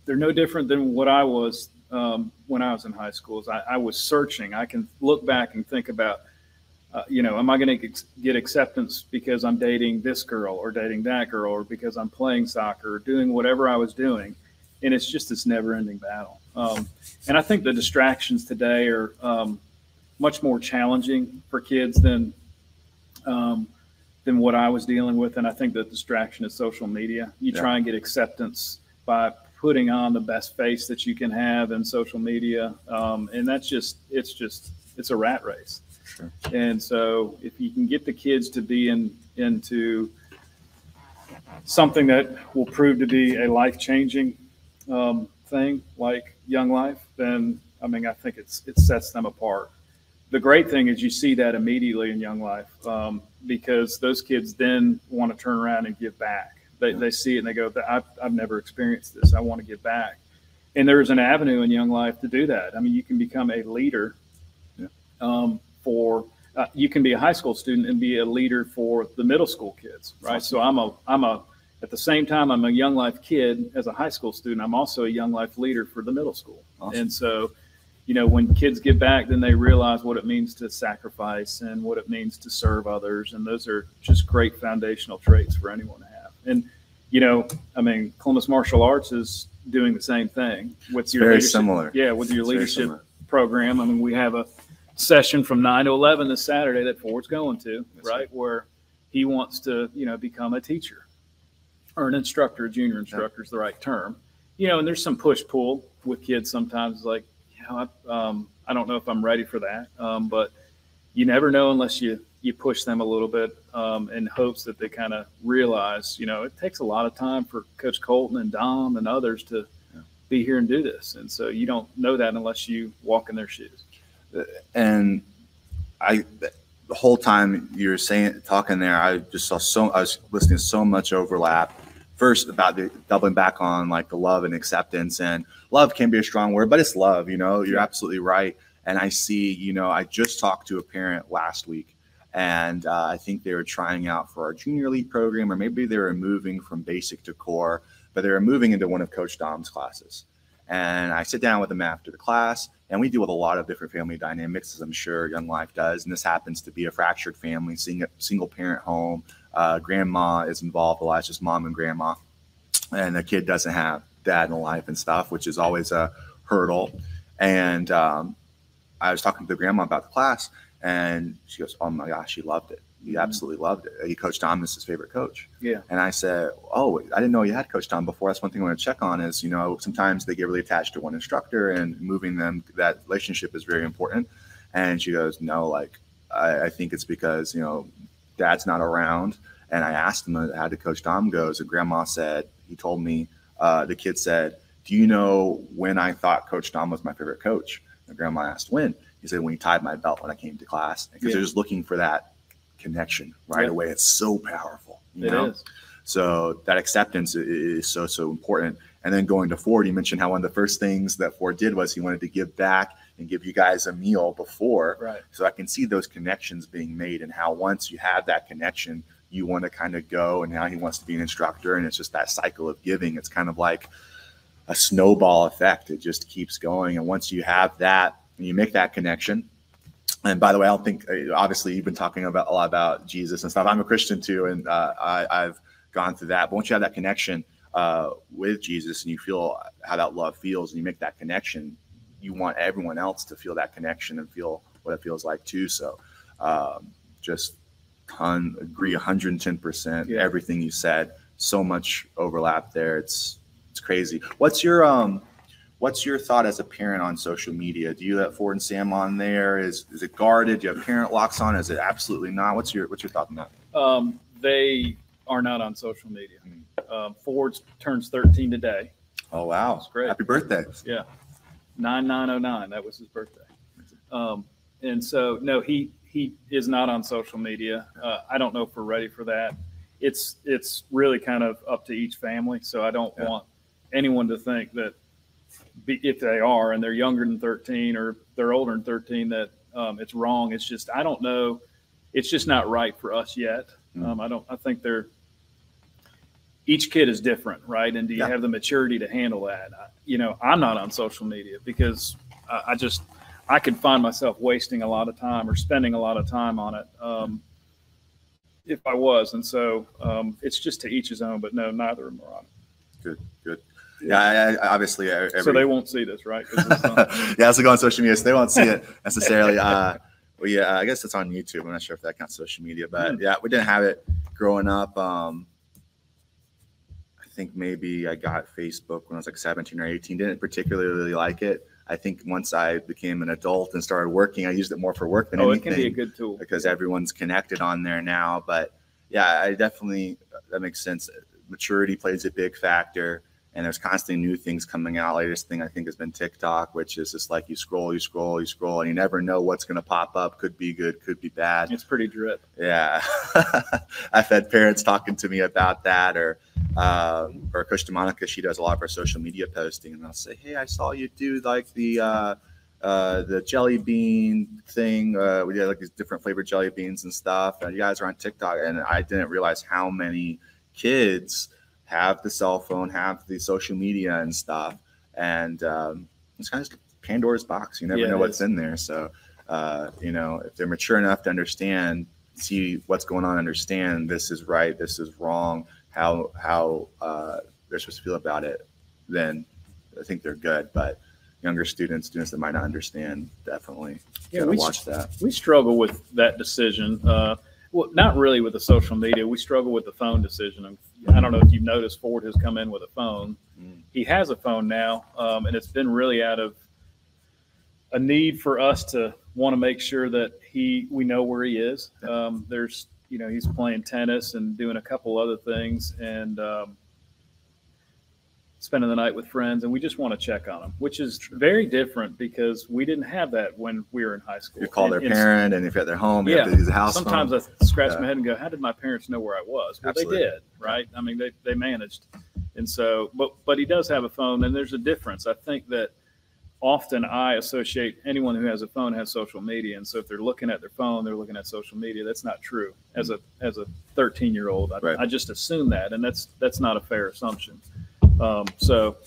they're no different than what I was Um, when I was in high school. I, I was searching. I can look back and think about, uh, you know, am I going to get acceptance because I'm dating this girl or dating that girl, or because I'm playing soccer or doing whatever I was doing? And it's just this never-ending battle. Um, and I think the distractions today are um, much more challenging for kids than um, than what I was dealing with. And I think the distraction is social media. You yeah. try and get acceptance by putting on the best face that you can have in social media. Um, and that's just, it's just, it's a rat race. Sure. And so if you can get the kids to be in, into something that will prove to be a life-changing um, thing like Young Life, then, I mean, I think it's, it sets them apart. The great thing is you see that immediately in Young Life um, because those kids then want to turn around and give back. They, they see it and they go, I've, I've never experienced this. I want to give back. And there's an avenue in Young Life to do that. I mean, you can become a leader yeah. um, for, uh, you can be a high school student and be a leader for the middle school kids, right? Awesome. So I'm a, I'm a, at the same time, I'm a Young Life kid as a high school student. I'm also a Young Life leader for the middle school. Awesome. And so, you know, when kids give back, then they realize what it means to sacrifice and what it means to serve others. And those are just great foundational traits for anyone to have. And, you know, I mean, Columbus Martial Arts is doing the same thing. What's your very similar. Yeah, with your it's leadership program. I mean, we have a session from nine to eleven this Saturday that Ford's going to, that's right, right, where he wants to, you know, become a teacher or an instructor. A junior instructor yeah. is the right term. You know, and there's some push-pull with kids sometimes. It's like, you know, I, um, I don't know if I'm ready for that. Um, but you never know unless you – you push them a little bit um, in hopes that they kind of realize, you know, it takes a lot of time for Coach Colton and Dom and others to yeah. be here and do this. And so you don't know that unless you walk in their shoes. And I, the whole time you were saying, talking there, I just saw so, I was listening to so much overlap. First, about the doubling back on like the love and acceptance, and love can be a strong word, but it's love, you know, you're absolutely right. And I see, you know, I just talked to a parent last week. And uh, I think they were trying out for our junior league program, or maybe they were moving from basic to core, but they were moving into one of Coach Dom's classes. And I sit down with them after the class, and we deal with a lot of different family dynamics, as I'm sure Young Life does. And this happens to be a fractured family, single, single parent home. Uh, grandma is involved a lot. It's just mom and grandma. And the kid doesn't have dad in life and stuff, which is always a hurdle. And um, I was talking to the grandma about the class. And she goes, oh my gosh, she loved it. He mm-hmm. absolutely loved it. He Coach Dom is his favorite coach. Yeah. And I said, oh, I didn't know you had Coach Dom before. That's one thing I want to check on is, you know, sometimes they get really attached to one instructor and moving them, that relationship is very important. And she goes, no, like, I, I think it's because, you know, dad's not around. And I asked him, how did Coach Dom go? So grandma said, he told me, uh, the kid said, do you know when I thought Coach Dom was my favorite coach? And grandma asked when. He said, when he tied my belt when I came to class, because yeah. they're just looking for that connection right yeah. away. It's so powerful. You it know? Is. So that acceptance is so, so important. And then going to Ford, you mentioned how one of the first things that Ford did was he wanted to give back and give you guys a meal before. Right. So I can see those connections being made and how once you have that connection, you want to kind of go, and now he wants to be an instructor. And it's just that cycle of giving. It's kind of like a snowball effect. It just keeps going. And once you have that and you make that connection, and by the way, I don't think, obviously you've been talking about a lot about Jesus and stuff. I'm a Christian too. And uh, I, I've gone through that. But once you have that connection uh, with Jesus and you feel how that love feels and you make that connection, you want everyone else to feel that connection and feel what it feels like too. So um, just ton, agree one hundred ten percent yeah. Everything you said. So much overlap there. It's, it's crazy. What's your, um, what's your thought as a parent on social media? Do you let Ford and Sam on there? Is, is it guarded? Do you have parent locks on? Is it absolutely not? What's your, what's your thought on that? Um, they are not on social media. Mm-hmm. Um, Ford's turns thirteen today. Oh, wow. That's great. Happy birthday. Yeah. nine nine oh nine. That was his birthday. Um, and so, no, he, he is not on social media. Uh, I don't know if we're ready for that. It's, it's really kind of up to each family. So I don't yeah. want anyone to think that be, if they are and they're younger than thirteen or they're older than thirteen, that um, it's wrong. It's just, I don't know. It's just not right for us yet. Mm-hmm. Um, I don't, I think they're, each kid is different, right? And do you yeah. have the maturity to handle that? I, you know, I'm not on social media because I, I just, I could find myself wasting a lot of time or spending a lot of time on it um, if I was. And so um, it's just to each his own, but no, neither of them are on it. Good, good. Yeah, I, I, obviously. Every... So they won't see this, right? It's not... yeah, it's like on social media, so they won't see it necessarily. uh, well, yeah, I guess it's on YouTube. I'm not sure if that counts social media, but mm. yeah, we didn't have it growing up. Um, I think maybe I got Facebook when I was like seventeen or eighteen, didn't particularly like it. I think once I became an adult and started working, I used it more for work than oh, anything. It can be a good tool. Because yeah. everyone's connected on there now. But yeah, I definitely, that makes sense. Maturity plays a big factor. And there's constantly new things coming out. Latest thing I think has been TikTok, which is just like you scroll, you scroll, you scroll, and you never know what's going to pop up. Could be good, could be bad. It's pretty drip. Yeah. I've had parents talking to me about that, or uh, or Coach DeMonica, she does a lot of her social media posting, and I'll say, hey, I saw you do like the uh, uh, the jelly bean thing. Uh, we did like these different flavored jelly beans and stuff. And you guys are on TikTok, and I didn't realize how many kids have the cell phone, have the social media and stuff. And um, it's kind of just Pandora's box. You never yeah, know what's is. in there. So, uh, you know, if they're mature enough to understand, see what's going on, understand this is right, this is wrong, how how uh, they're supposed to feel about it, then I think they're good. But younger students, students that might not understand, definitely yeah, gotta watch that. We struggle with that decision. Uh, well, not really with the social media. We struggle with the phone decision. I'm I don't know if you've noticed, Ford has come in with a phone. Mm. He has a phone now, um, and it's been really out of a need for us to want to make sure that he we know where he is. Um, there's, you know, he's playing tennis and doing a couple other things and um, spending the night with friends, and we just want to check on him, which is very different because we didn't have that when we were in high school. You call their and, parent, and if you're at their home, you yeah, have to use the house sometimes phone. I scratch yeah. my head and go, how did my parents know where I was? Well, Absolutely. They did, right? I mean, they, they managed. And so, but, but he does have a phone, and there's a difference. I think that often I associate anyone who has a phone has social media. And so if they're looking at their phone, they're looking at social media. That's not true. As a as a thirteen-year-old, I, right. I just assume that, and that's that's not a fair assumption. Um, so,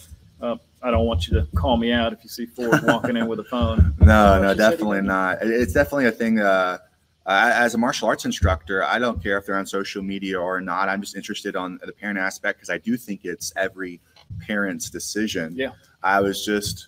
uh, I don't want you to call me out if you see Ford walking in with a phone. No, uh, no, definitely not. It's definitely a thing. Uh, I, as a martial arts instructor, I don't care if they're on social media or not. I'm just interested on the parent aspect because I do think it's every parent's decision. Yeah. I was just,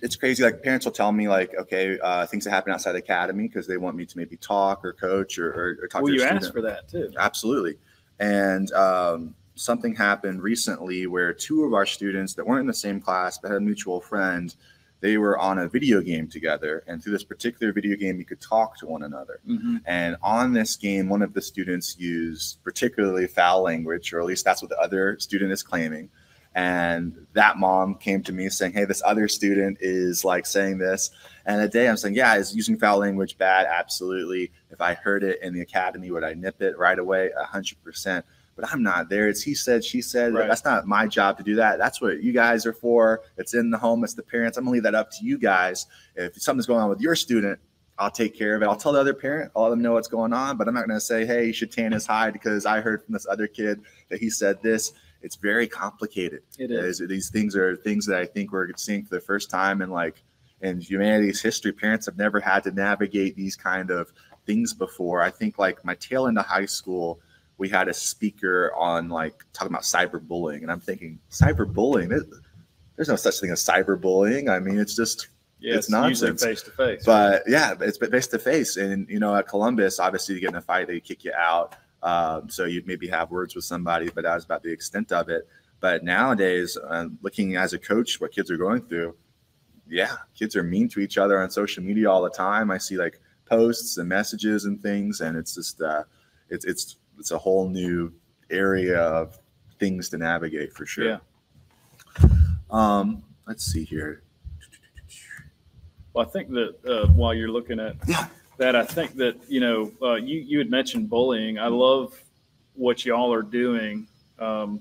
it's crazy. Like parents will tell me like, okay, uh, things that happen outside the academy because they want me to maybe talk or coach or, or, or talk well, to your student. Well, you asked for that too. Absolutely. And, um, something happened recently where two of our students that weren't in the same class but had a mutual friend, they were on a video game together, and through this particular video game you could talk to one another. Mm-hmm. And on this game, one of the students used particularly foul language, or at least that's what the other student is claiming. And that mom came to me saying, hey, this other student is like saying this. And the day I'm saying, yeah, is using foul language bad? Absolutely. If I heard it in the academy, would I nip it right away? A hundred percent. But I'm not there. It's he said, she said. Right. That's not my job to do that. That's what you guys are for. It's in the home. It's the parents. I'm going to leave that up to you guys. If something's going on with your student, I'll take care of it. I'll tell the other parent, I'll let them know what's going on, but I'm not going to say, hey, you should tan his hide because I heard from this other kid that he said this. It's very complicated. It is. These things are things that I think we're seeing for the first time in like in humanity's history. Parents have never had to navigate these kind of things before. I think like my tail end of high school, we had a speaker on like talking about cyberbullying, and I'm thinking cyberbullying. There's no such thing as cyberbullying. I mean, it's just. Yeah, it's, it's nonsense. Face to face, but yeah, it's face to face, and you know, at Columbus, obviously, you get in a fight, they kick you out. Um, so you'd maybe have words with somebody, but that was about the extent of it. But nowadays, uh, looking as a coach, what kids are going through, yeah, kids are mean to each other on social media all the time. I see like posts and messages and things, and it's just uh, it's it's it's a whole new area of things to navigate for sure. Yeah. Um, let's see here. Well, I think that uh, while you're looking at yeah. that, I think that, you know, uh, you, you had mentioned bullying. I love what y'all are doing um,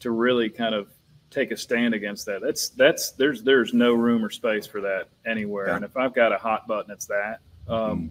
to really kind of take a stand against that. That's that's there's there's no room or space for that anywhere. Yeah. And if I've got a hot button, it's that. Um, mm.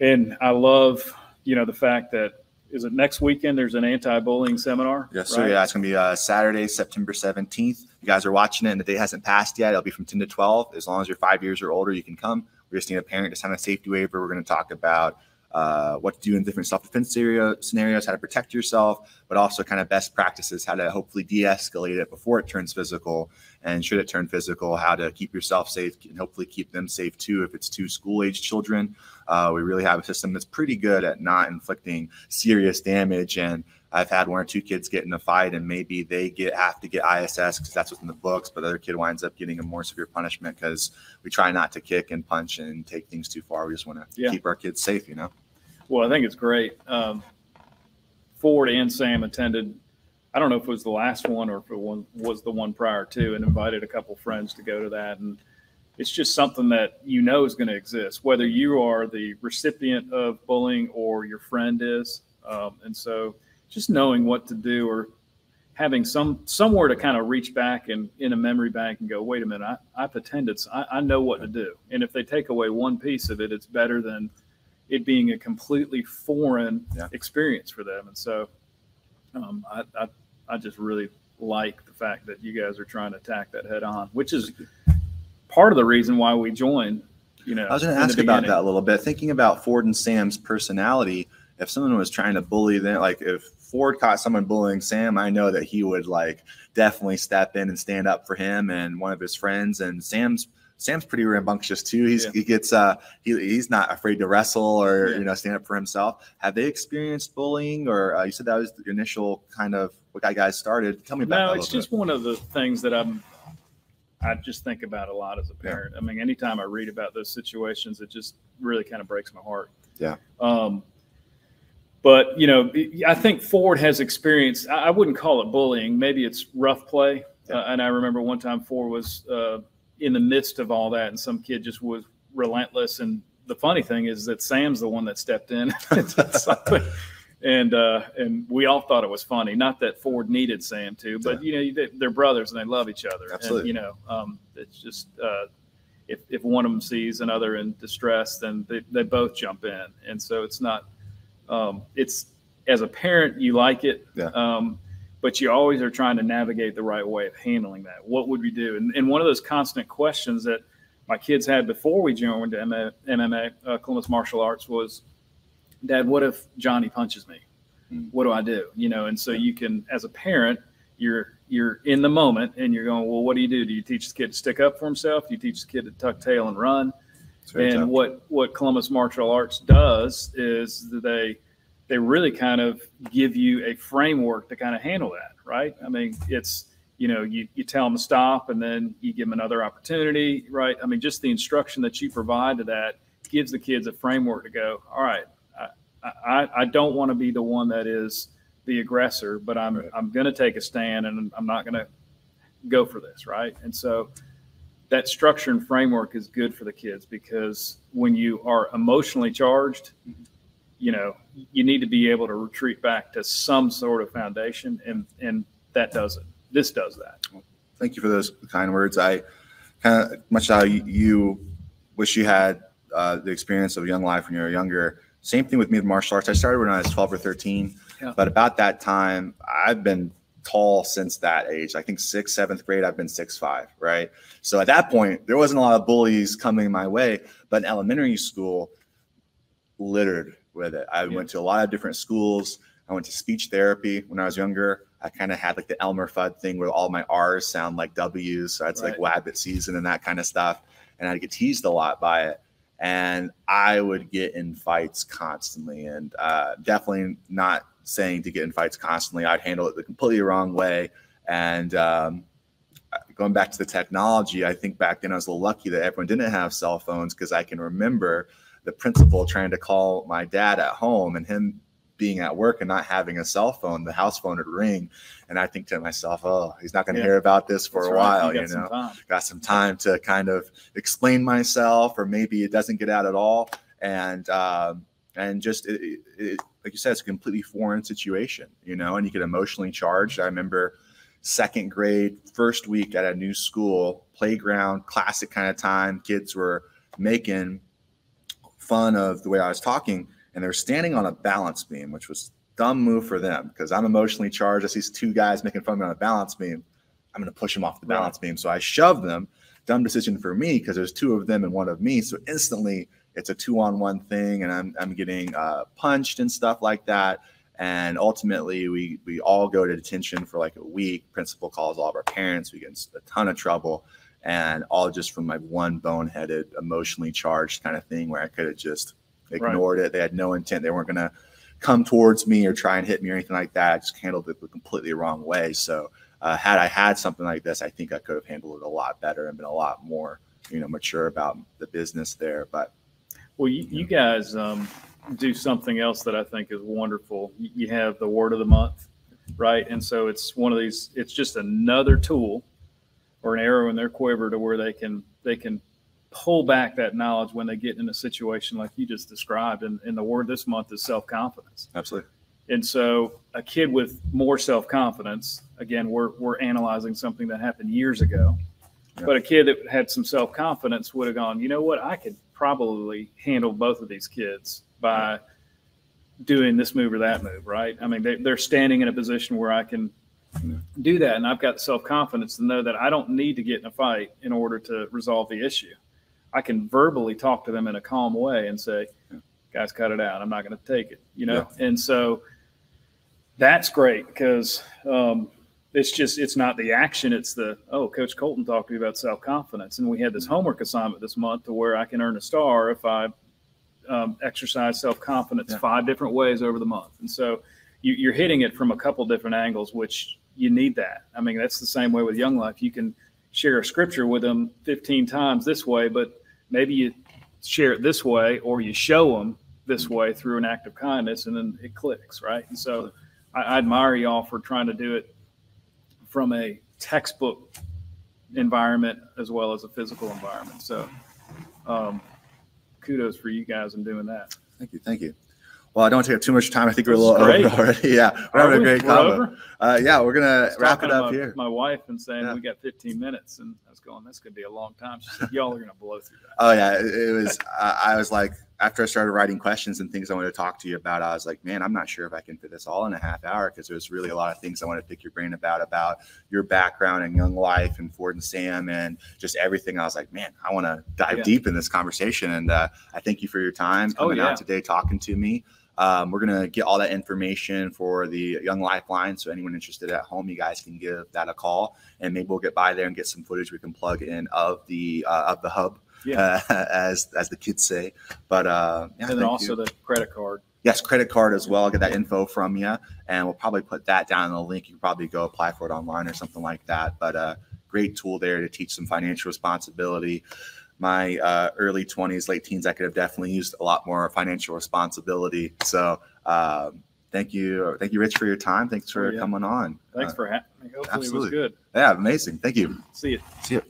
And I love, you know, the fact that is it next weekend? There's an anti-bullying seminar. Yes, sir. Right? Yeah, it's going to be uh, Saturday, September seventeenth. You guys are watching it, and the day hasn't passed yet. It'll be from ten to twelve. As long as you're five years or older, you can come. We just need a parent to sign a safety waiver. We're going to talk about uh, what to do in different self-defense scenarios, how to protect yourself, but also kind of best practices, how to hopefully de-escalate it before it turns physical, and should it turn physical, how to keep yourself safe and hopefully keep them safe too if it's two school-age children. Uh, we really have a system that's pretty good at not inflicting serious damage, and I've had one or two kids get in a fight, and maybe they get have to get I S S because that's what's in the books, but the other kid winds up getting a more severe punishment because we try not to kick and punch and take things too far. We just want to yeah. keep our kids safe, you know? Well, I think it's great. Um, Ford and Sam attended, I don't know if it was the last one or if it was the one prior to, and invited a couple friends to go to that. And it's just something that you know is going to exist, whether you are the recipient of bullying or your friend is. Um, and so... just knowing what to do, or having some somewhere to kind of reach back and in a memory bank and go, wait a minute, I, I've attended, so I, I know what to do. And if they take away one piece of it, it's better than it being a completely foreign yeah. experience for them. And so um, I, I, I just really like the fact that you guys are trying to attack that head on, which is part of the reason why we joined. You know, I was going to ask about that a little bit, thinking about Ford and Sam's personality. If someone was trying to bully them, like if Ford caught someone bullying Sam, I know that he would like definitely step in and stand up for him and one of his friends. And Sam's Sam's pretty rambunctious too. He's yeah. he gets uh he, he's not afraid to wrestle or yeah. you know stand up for himself. Have they experienced bullying? Or uh, you said that was the initial kind of what that guy started. Tell me about no, that. No, it's just bit. One of the things that I'm I just think about a lot as a parent. Yeah. I mean, anytime I read about those situations, it just really kind of breaks my heart. Yeah. Um. But, you know, I think Ford has experienced, I wouldn't call it bullying. Maybe it's rough play. Yeah. Uh, and I remember one time Ford was uh, in the midst of all that, and some kid just was relentless. And the funny thing is that Sam's the one that stepped in. and uh, and we all thought it was funny. Not that Ford needed Sam to, but, yeah. you know, they're brothers and they love each other. Absolutely. And, you know, um, it's just uh, if, if one of them sees another in distress, then they, they both jump in. And so it's not. Um, it's as a parent, you like it, yeah. um, but you always are trying to navigate the right way of handling that. What would we do? And, and one of those constant questions that my kids had before we joined M M A, uh, Columbus Martial Arts, was, Dad, what if Johnny punches me? Mm-hmm. What do I do? You know, and so you can, as a parent, you're you're in the moment and you're going, well, what do you do? Do you teach the kid to stick up for himself? Do you teach the kid to tuck tail and run? And tough. what what Columbus Martial Arts does is that they they really kind of give you a framework to kind of handle that, right? I mean, it's, you know, you, you tell them to stop and then you give them another opportunity, right? I mean, just the instruction that you provide to that gives the kids a framework to go, all right, I I, I don't want to be the one that is the aggressor, but I'm, right. I'm going to take a stand and I'm not going to go for this, right? And so that structure and framework is good for the kids, because when you are emotionally charged, you know, you need to be able to retreat back to some sort of foundation. And, and that does it. This does that. Thank you for those kind words. I kind of, much how you wish you had uh, the experience of Young Life when you were younger. Same thing with me with martial arts. I started when I was twelve or thirteen, yeah. but about that time, I've been tall since that age. I think sixth, seventh grade, I've been six five, right? So at that point, there wasn't a lot of bullies coming my way, but in elementary school, littered with it. I yeah. went to a lot of different schools. I went to speech therapy when I was younger. I kind of had like the Elmer Fudd thing where all my R's sound like W's. So it's right. like Wabbit season and that kind of stuff. And I'd get teased a lot by it. And I would get in fights constantly, and uh, definitely not saying to get in fights constantly. I'd handle it the completely wrong way. And um, going back to the technology, I think back then I was a little lucky that everyone didn't have cell phones, because I can remember the principal trying to call my dad at home and him being at work and not having a cell phone. The house phone would ring. And I think to myself, oh, he's not going to yeah. hear about this for That's a right. while. You, you know, some got some time to kind of explain myself, or maybe it doesn't get out at all. And, um, and just, it, it, it, like you said, it's a completely foreign situation, you know, and you get emotionally charged. I remember second grade, first week at a new school, playground, classic kind of time. Kids were making fun of the way I was talking. And they're standing on a balance beam, which was a dumb move for them because I'm emotionally charged. I see two guys making fun of me on a balance beam. I'm going to push them off the balance right. beam. So I shoved them. Dumb decision for me because there's two of them and one of me. So instantly it's a two-on-one thing, and I'm, I'm getting uh, punched and stuff like that. And ultimately we, we all go to detention for like a week. Principal calls all of our parents. We get in a ton of trouble. And all just from my one boneheaded, emotionally charged kind of thing where I could have just ignored right. it. They had no intent. They weren't going to come towards me or try and hit me or anything like that. I just handled it the completely wrong way. So uh, had I had something like this, I think I could have handled it a lot better and been a lot more, you know, mature about the business there. But well, you, you, you know. guys um, do something else that I think is wonderful. You have the word of the month, right? And so it's one of these, it's just another tool or an arrow in their quiver to where they can, they can, pull back that knowledge when they get in a situation like you just described. And, and the word this month is self-confidence. Absolutely. And so a kid with more self-confidence, again, we're, we're analyzing something that happened years ago, yeah. but a kid that had some self-confidence would have gone, you know what, I could probably handle both of these kids by yeah. doing this move or that move. Right. I mean, they, they're standing in a position where I can yeah. do that. And I've got the self-confidence to know that I don't need to get in a fight in order to resolve the issue. I can verbally talk to them in a calm way and say, guys, cut it out. I'm not going to take it, you know? Yeah. And so that's great because um, it's just, it's not the action. It's the, oh, Coach Colton talked to me about self-confidence. And we had this homework assignment this month to where I can earn a star if I um, exercise self-confidence yeah. five different ways over the month. And so you, you're hitting it from a couple different angles, which you need that. I mean, that's the same way with Young Life. You can share a scripture with them fifteen times this way, but maybe you share it this way, or you show them this way through an act of kindness, and then it clicks, right? And so I, I admire y'all for trying to do it from a textbook environment as well as a physical environment. So um, kudos for you guys in doing that. Thank you. Thank you. Well, I don't take up too much time. I think we're a little over already. Yeah, we're Are having we? a great combo. Uh, yeah, we're gonna wrap it up my, here. My wife and saying yeah. we got fifteen minutes, and I was going, "That's gonna be a long time." She said, "Y'all are gonna blow through that." Oh yeah, it, it was. I, I was like, after I started writing questions and things I wanted to talk to you about, I was like, "Man, I'm not sure if I can fit this all in a half hour," because there's really a lot of things I want to pick your brain about, about your background and Young Life and Ford and Sam and just everything. I was like, "Man, I want to dive yeah. deep in this conversation," and uh, I thank you for your time coming oh, yeah. out today, talking to me. Um, we're going to get all that information for the Young Lifeline. So anyone interested at home, you guys can give that a call, and maybe we'll get by there and get some footage we can plug in of the, uh, of the hub, yeah. uh, as, as the kids say. But, uh, yeah, and then also you. the credit card. Yes. Credit card as well. I'll get that info from you, and we'll probably put that down in the link. You can probably go apply for it online or something like that. But uh great tool there to teach some financial responsibility. My uh, early twenties, late teens, I could have definitely used a lot more financial responsibility. So um, thank you. Thank you, Rich, for your time. Thanks for oh, yeah. coming on. Thanks uh, for having me. Hopefully absolutely. It was good. Yeah, amazing. Thank you. See you. See you.